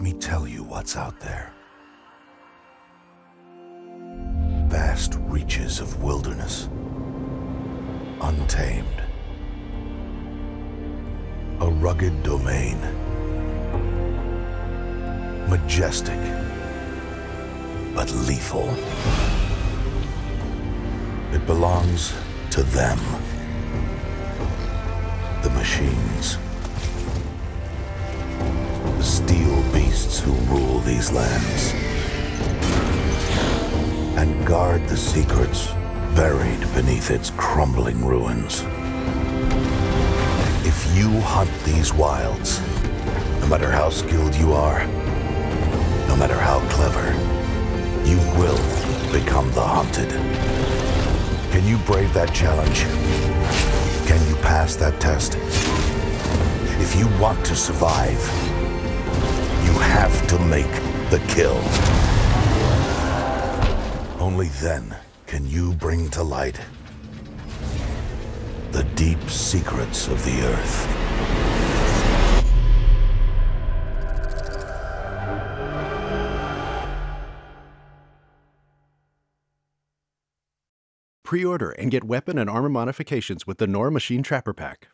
let me tell you what's out there. Vast reaches of wilderness, untamed. A rugged domain, majestic, but lethal. It belongs to them, the machines. The steel beasts who rule these lands and guard the secrets buried beneath its crumbling ruins. If you hunt these wilds, no matter how skilled you are, no matter how clever, you will become the hunted. Can you brave that challenge? Can you pass that test? If you want to survive, you have to make the kill. Only then can you bring to light the deep secrets of the earth. Pre-order and get weapon and armor modifications with the Nora Machine Trapper Pack.